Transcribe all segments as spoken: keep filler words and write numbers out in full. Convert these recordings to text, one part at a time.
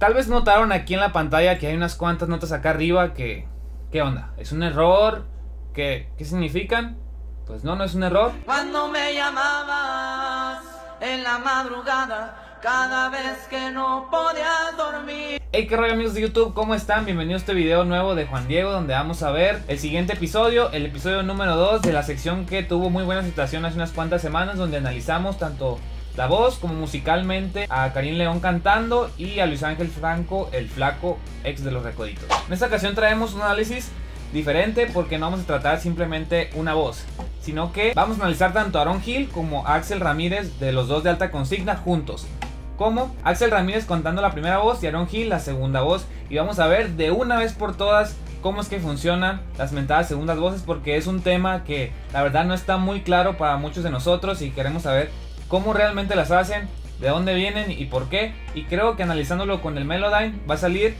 Tal vez notaron aquí en la pantalla que hay unas cuantas notas acá arriba que... ¿Qué onda? ¿Es un error? ¿Qué, qué significan? Pues no, no es un error. Cuando me llamabas en la madrugada, cada vez que no podías dormir. Hey, qué rollo amigos de YouTube, ¿cómo están? Bienvenidos a este video nuevo de Juan Diego, donde vamos a ver el siguiente episodio, el episodio número dos de la sección que tuvo muy buena aceptación hace unas cuantas semanas, donde analizamos tanto la voz como musicalmente a Karim León cantando y a Luis Ángel Franco, el flaco, ex de los Recoditos. En esta ocasión traemos un análisis diferente porque no vamos a tratar simplemente una voz, sino que vamos a analizar tanto a Aarón Gil como a Axel Ramírez, de los dos de Alta Consigna juntos, como Axel Ramírez contando la primera voz y Aarón Gil la segunda voz, y vamos a ver de una vez por todas cómo es que funcionan las mentadas segundas voces, porque es un tema que la verdad no está muy claro para muchos de nosotros y queremos saber cómo realmente las hacen, de dónde vienen y por qué, y creo que analizándolo con el Melodyne va a salir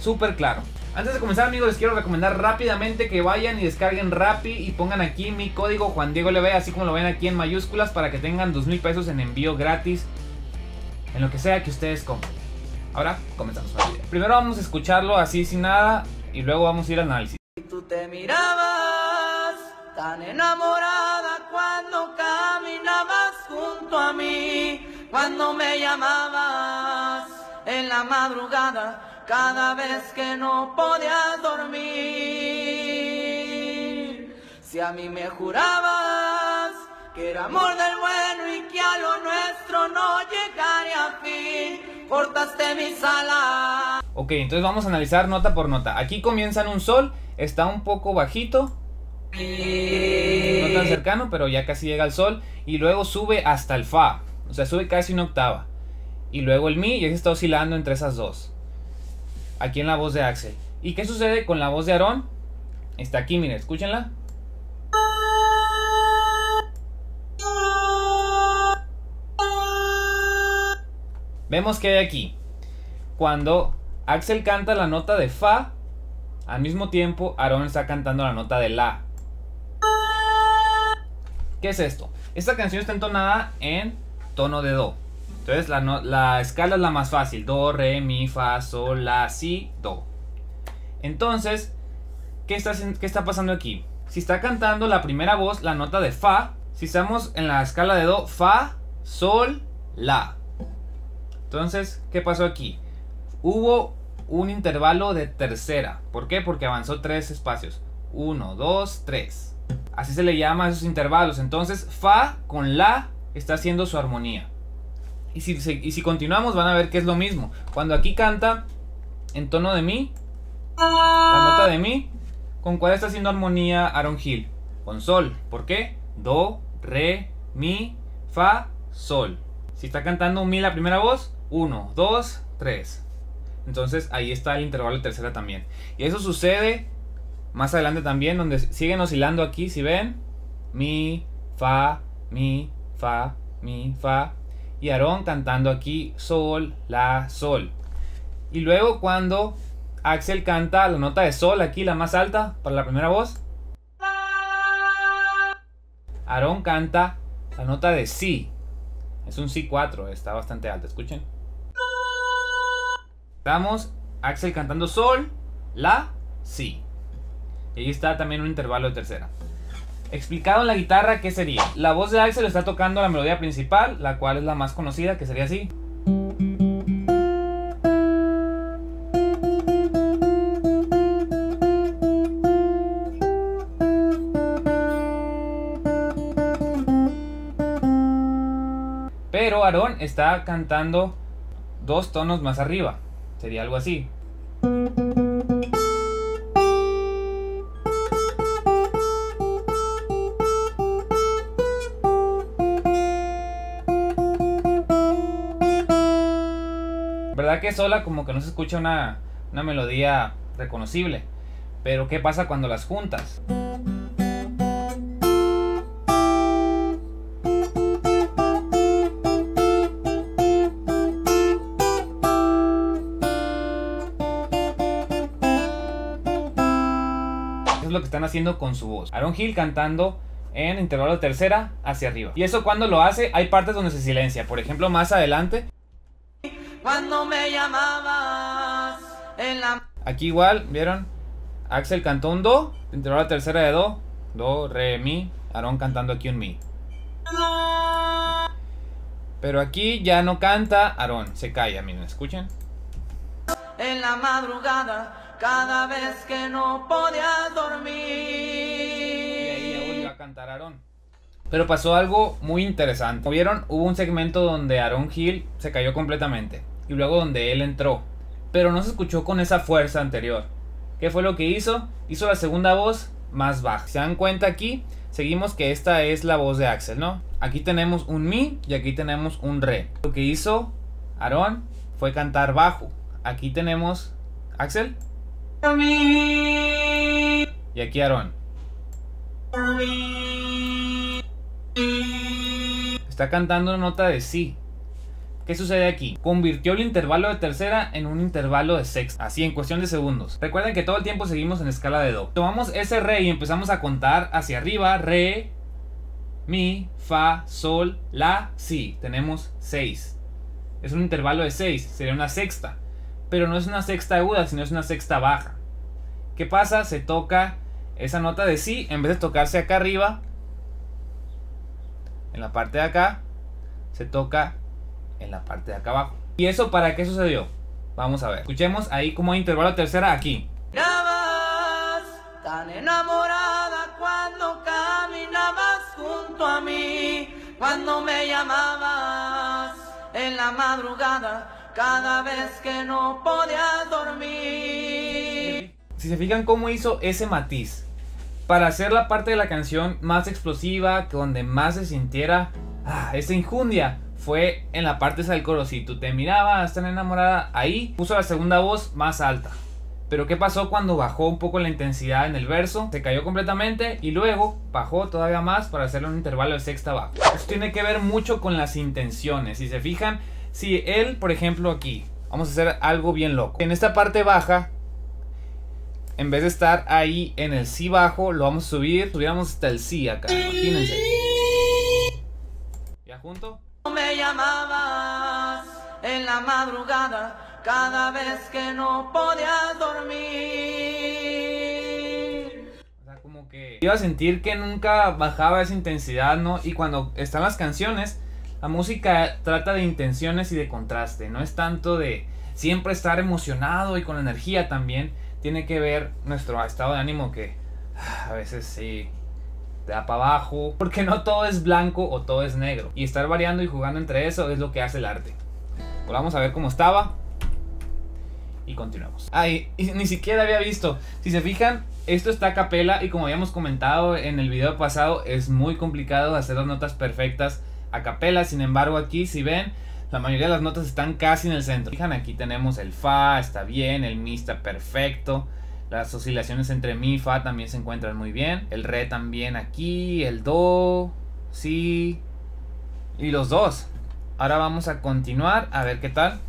súper claro. Antes de comenzar amigos, les quiero recomendar rápidamente que vayan y descarguen Rappi y pongan aquí mi código Juan Diego L V, así como lo ven aquí en mayúsculas, para que tengan dos mil pesos en envío gratis en lo que sea que ustedes compren. Ahora comenzamos con el video. Primero vamos a escucharlo así sin nada y luego vamos a ir al análisis. Tú te mirabas tan enamorada cuando caminabas junto a mí, cuando me llamabas en la madrugada, cada vez que no podías dormir. Si a mí me jurabas que era amor del bueno y que a lo nuestro no llegaría a fin, cortaste mis alas. Ok, entonces vamos a analizar nota por nota. Aquí comienza en un sol, está un poco bajito, no tan cercano, pero ya casi llega al sol, y luego sube hasta el fa, o sea, sube casi una octava, y luego el mi, y ese está oscilando entre esas dos. Aquí en la voz de Axel. ¿Y qué sucede con la voz de Aarón? Está aquí, miren, escúchenla. Vemos que hay aquí, cuando Axel canta la nota de fa, al mismo tiempo Aarón está cantando la nota de la. ¿Qué es esto? Esta canción está entonada en tono de do. Entonces la, no, la escala es la más fácil. Do, re, mi, fa, sol, la, si, do. Entonces, ¿qué está, qué está pasando aquí? Si está cantando la primera voz, la nota de fa, si estamos en la escala de do, fa, sol, la. Entonces, ¿qué pasó aquí? Hubo un intervalo de tercera. ¿Por qué? Porque avanzó tres espacios. Uno, dos, tres. Así se le llama a esos intervalos. Entonces, fa con la está haciendo su armonía. Y si, y si continuamos van a ver que es lo mismo. Cuando aquí canta en tono de mi, la nota de mi, ¿con cuál está haciendo armonía Aarón Gil? Con sol. ¿Por qué? Do, re, mi, fa, sol. Si está cantando un mi la primera voz, uno, dos, tres. Entonces ahí está el intervalo de tercera también. Y eso sucede más adelante también, donde siguen oscilando aquí, si ven, mi, fa, mi, fa, mi, fa. Y Aarón cantando aquí sol, la, sol. Y luego cuando Axel canta la nota de sol, aquí la más alta para la primera voz, Aarón canta la nota de si. Es un si cuatro, está bastante alta, escuchen. Estamos Axel cantando sol, la, si. Y ahí está también un intervalo de tercera. Explicado en la guitarra, ¿qué sería? La voz de Axel está tocando la melodía principal, la cual es la más conocida, que sería así. Pero Aarón está cantando dos tonos más arriba, sería algo así. ¿Verdad que sola como que no se escucha una, una melodía reconocible? Pero ¿qué pasa cuando las juntas? Es lo que están haciendo con su voz. Aarón Gil cantando en intervalo de tercera hacia arriba. Y eso cuando lo hace hay partes donde se silencia. Por ejemplo, más adelante. cuando me llamabas en la... Aquí igual, ¿vieron? Axel cantó un do, entró a la tercera de do, do, re, mi. Aarón cantando aquí un mi. Pero aquí ya no canta Aarón, se calla, miren, escuchen. En la madrugada, cada vez que no podía dormir. Y ahí ya volvió a cantar Aarón. Pero pasó algo muy interesante. Como vieron, hubo un segmento donde Aarón Gil se cayó completamente. Y luego donde él entró. Pero no se escuchó con esa fuerza anterior. ¿Qué fue lo que hizo? Hizo la segunda voz más baja. ¿Se dan cuenta aquí? Seguimos que esta es la voz de Axel, ¿no? Aquí tenemos un mi y aquí tenemos un re. Lo que hizo Aarón fue cantar bajo. Aquí tenemos Axel. Y aquí Aarón. Está cantando una nota de si. ¿Qué sucede aquí? Convirtió el intervalo de tercera en un intervalo de sexta. Así, en cuestión de segundos. Recuerden que todo el tiempo seguimos en escala de do. Tomamos ese re y empezamos a contar hacia arriba. Re, mi, fa, sol, la, si. Tenemos seis. Es un intervalo de seis. Sería una sexta. Pero no es una sexta aguda, sino es una sexta baja. ¿Qué pasa? Se toca esa nota de si. En vez de tocarse acá arriba, en la parte de acá, se toca en la parte de acá abajo. ¿Y eso para qué sucedió? Vamos a ver. Escuchemos ahí como intervalo tercera aquí. Caminabas tan enamorada cuando caminabas junto a mí, cuando me llamabas en la madrugada, cada vez que no podías dormir. Si se fijan cómo hizo ese matiz para hacer la parte de la canción más explosiva, que donde más se sintiera ah, esa injundia, fue en la parte esa del coro. Si tú te mirabas tan enamorada, ahí puso la segunda voz más alta. Pero ¿qué pasó cuando bajó un poco la intensidad en el verso? Se cayó completamente y luego bajó todavía más para hacerle un intervalo de sexta baja. Esto tiene que ver mucho con las intenciones. Si se fijan, si él, por ejemplo, aquí, vamos a hacer algo bien loco. En esta parte baja, en vez de estar ahí en el si bajo, lo vamos a subir. Subiéramos hasta el si acá, imagínense. ¿Ya junto? Me llamabas en la madrugada, cada vez que no podías dormir. O sea, como que iba a sentir que nunca bajaba esa intensidad, ¿no? Y cuando están las canciones, la música trata de intenciones y de contraste. No es tanto de siempre estar emocionado y con energía también. Tiene que ver nuestro estado de ánimo, que a veces sí te da para abajo, porque no todo es blanco o todo es negro, y estar variando y jugando entre eso es lo que hace el arte. Pues vamos a ver cómo estaba y continuamos. Ay, y ni siquiera había visto, si se fijan, esto está a capela, y como habíamos comentado en el video pasado, es muy complicado hacer las notas perfectas a capela. Sin embargo, aquí si ven, la mayoría de las notas están casi en el centro. Fijan, aquí tenemos el fa, está bien, el mi está perfecto. Las oscilaciones entre mi y fa también se encuentran muy bien. El re también aquí, el do, si y los dos. Ahora vamos a continuar a ver qué tal.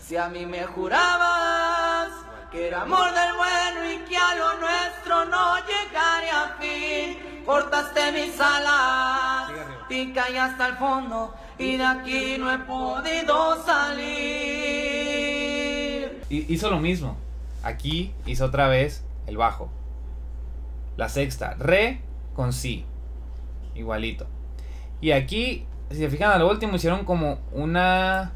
Si a mí me jurabas que era amor del bueno y que a lo nuestro no llegaría a fin, cortaste mis alas y caí hasta el fondo, y de aquí no he podido salir. Hizo lo mismo. Aquí hizo otra vez el bajo, la sexta, re con si, igualito. Y aquí, si se fijan, a lo último hicieron como una,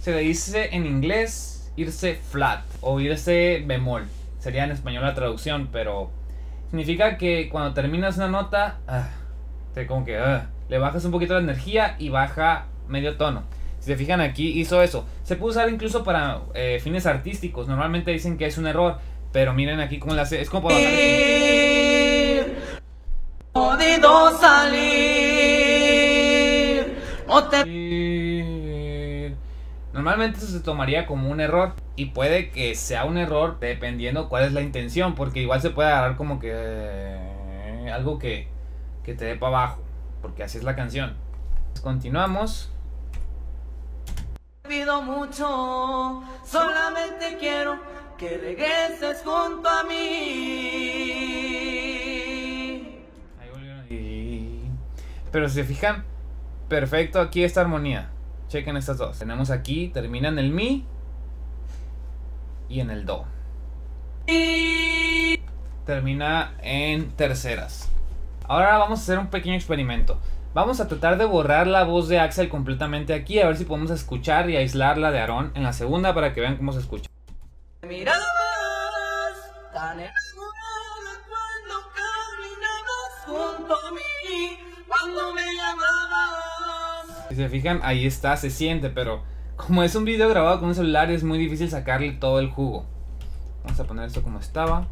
se le dice en inglés irse flat o irse bemol, sería en español la traducción, pero significa que cuando terminas una nota, ah, te como que ah, le bajas un poquito la energía y baja medio tono. Si se fijan, aquí hizo eso. Se puede usar incluso para eh, fines artísticos. Normalmente dicen que es un error, pero miren aquí cómo la hace. Es como para podido salir. No te... Normalmente eso se tomaría como un error, y puede que sea un error dependiendo cuál es la intención, porque igual se puede agarrar como que eh, algo que, que te dé para abajo, porque así es la canción. Continuamos. Pido mucho, solamente quiero que regreses junto a mí. Ahí volvieron. Pero si se fijan, perfecto aquí esta armonía. Chequen estas dos. Tenemos aquí, termina en el mi y en el do. Termina en terceras. Ahora vamos a hacer un pequeño experimento. Vamos a tratar de borrar la voz de Axel completamente aquí, a ver si podemos escuchar y aislarla de Aarón en la segunda para que vean cómo se escucha. Si se fijan, ahí está, se siente, pero como es un video grabado con un celular es muy difícil sacarle todo el jugo. Vamos a poner esto como estaba.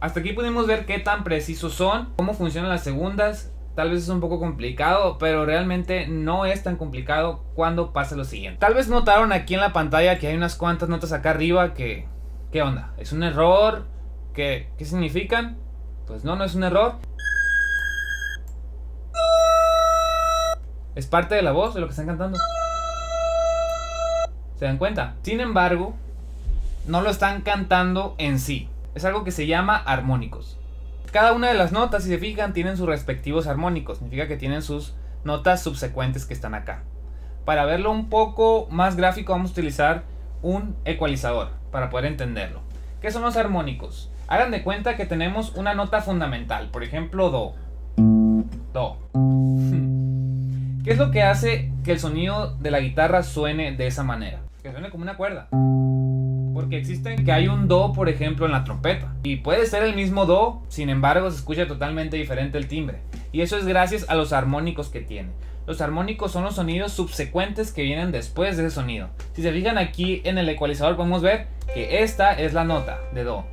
Hasta aquí pudimos ver qué tan precisos son, cómo funcionan las segundas. Tal vez es un poco complicado, pero realmente no es tan complicado cuando pasa lo siguiente. Tal vez notaron aquí en la pantalla que hay unas cuantas notas acá arriba que... ¿Qué onda? ¿Es un error? ¿Qué, qué significan? Pues no, no es un error. Es parte de la voz de lo que están cantando. ¿Se dan cuenta? Sin embargo, no lo están cantando en sí. Es algo que se llama armónicos. Cada una de las notas, si se fijan, tienen sus respectivos armónicos. Significa que tienen sus notas subsecuentes que están acá. Para verlo un poco más gráfico vamos a utilizar un ecualizador para poder entenderlo. ¿Qué son los armónicos? Hagan de cuenta que tenemos una nota fundamental. Por ejemplo, do. Do. ¿Qué es lo que hace que el sonido de la guitarra suene de esa manera? Que suene como una cuerda. Porque existen que hay un do, por ejemplo, en la trompeta. Y puede ser el mismo do, sin embargo, se escucha totalmente diferente el timbre. Y eso es gracias a los armónicos que tiene. Los armónicos son los sonidos subsecuentes que vienen después de ese sonido. Si se fijan aquí en el ecualizador, podemos ver que esta es la nota de do.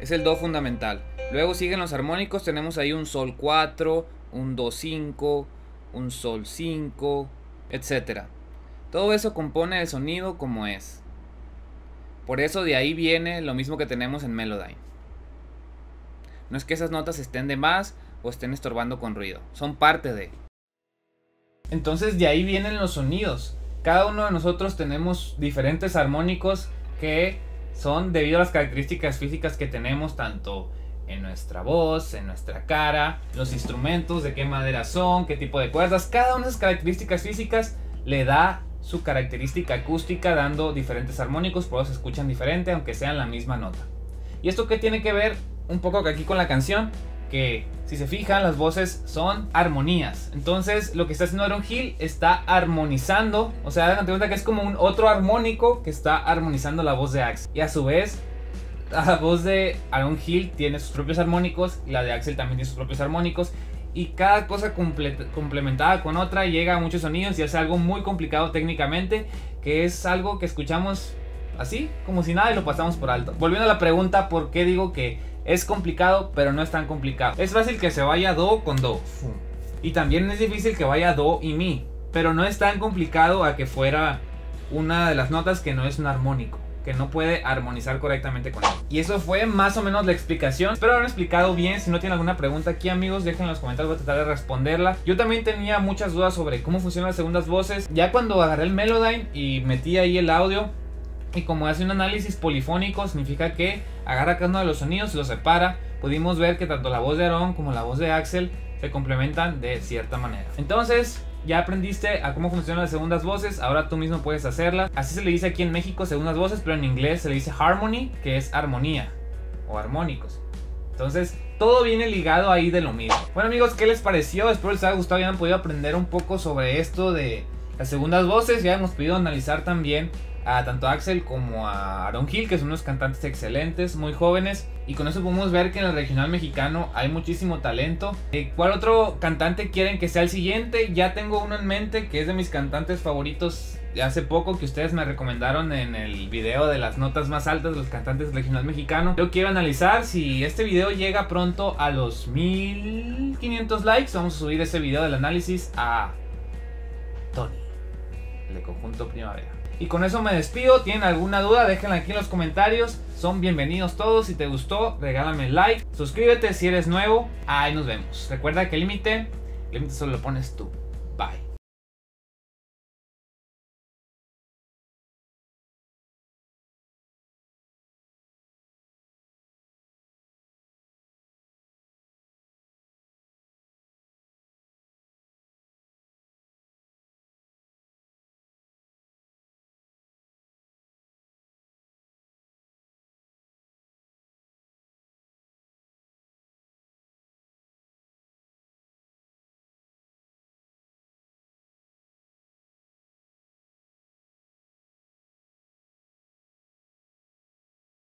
Es el do fundamental. Luego siguen los armónicos, tenemos ahí un sol cuatro, un do cinco, un sol cinco, etcétera. Todo eso compone el sonido como es. Por eso de ahí viene lo mismo que tenemos en Melodyne. No es que esas notas estén de más o estén estorbando con ruido. Son parte de. Entonces de ahí vienen los sonidos. Cada uno de nosotros tenemos diferentes armónicos que son debido a las características físicas que tenemos tanto en nuestra voz, en nuestra cara, los instrumentos, de qué madera son, qué tipo de cuerdas. Cada una de esas características físicas le da su característica acústica, dando diferentes armónicos, por eso se escuchan diferente aunque sean la misma nota. Y esto que tiene que ver un poco aquí con la canción, que si se fijan las voces son armonías. Entonces lo que está haciendo Aarón Gil está armonizando, o sea, hagan cuenta que es como un otro armónico que está armonizando la voz de Axel, y a su vez la voz de Aarón Gil tiene sus propios armónicos y la de Axel también tiene sus propios armónicos. Y cada cosa complementada con otra llega a muchos sonidos y hace algo muy complicado técnicamente, que es algo que escuchamos así, como si nada, y lo pasamos por alto. Volviendo a la pregunta, ¿por qué digo que es complicado, pero no es tan complicado? Es fácil que se vaya do con do. Y también es difícil que vaya do y mi. Pero no es tan complicado a que fuera una de las notas que no es un armónico, que no puede armonizar correctamente con él. Y eso fue más o menos la explicación. Espero haber explicado bien. Si no tienen alguna pregunta aquí, amigos, dejen en los comentarios, voy a tratar de responderla. Yo también tenía muchas dudas sobre cómo funcionan las segundas voces. Ya cuando agarré el Melodyne y metí ahí el audio, y como hace un análisis polifónico, significa que agarra cada uno de los sonidos y los separa, pudimos ver que tanto la voz de Aarón como la voz de Axel se complementan de cierta manera. Entonces, ya aprendiste a cómo funcionan las segundas voces, ahora tú mismo puedes hacerlas. Así se le dice aquí en México segundas voces, pero en inglés se le dice harmony, que es armonía o armónicos. Entonces, todo viene ligado ahí de lo mismo. Bueno, amigos, ¿qué les pareció? Espero les haya gustado y hayan podido aprender un poco sobre esto de las segundas voces. Ya hemos podido analizar también a tanto a Axel como a Aarón Gil, que son unos cantantes excelentes, muy jóvenes, y con eso podemos ver que en el regional mexicano hay muchísimo talento. Eh, ¿Cuál otro cantante quieren que sea el siguiente? Ya tengo uno en mente que es de mis cantantes favoritos de hace poco, que ustedes me recomendaron en el video de las notas más altas de los cantantes del regional mexicano. Yo quiero analizar si este video llega pronto a los mil quinientos likes. Vamos a subir ese video del análisis a Tony, el de Conjunto Primavera. Y con eso me despido. ¿Tienen alguna duda? Déjenla aquí en los comentarios. Son bienvenidos todos. Si te gustó, regálame like. Suscríbete si eres nuevo. Ahí nos vemos. Recuerda que el límite, el límite solo lo pones tú.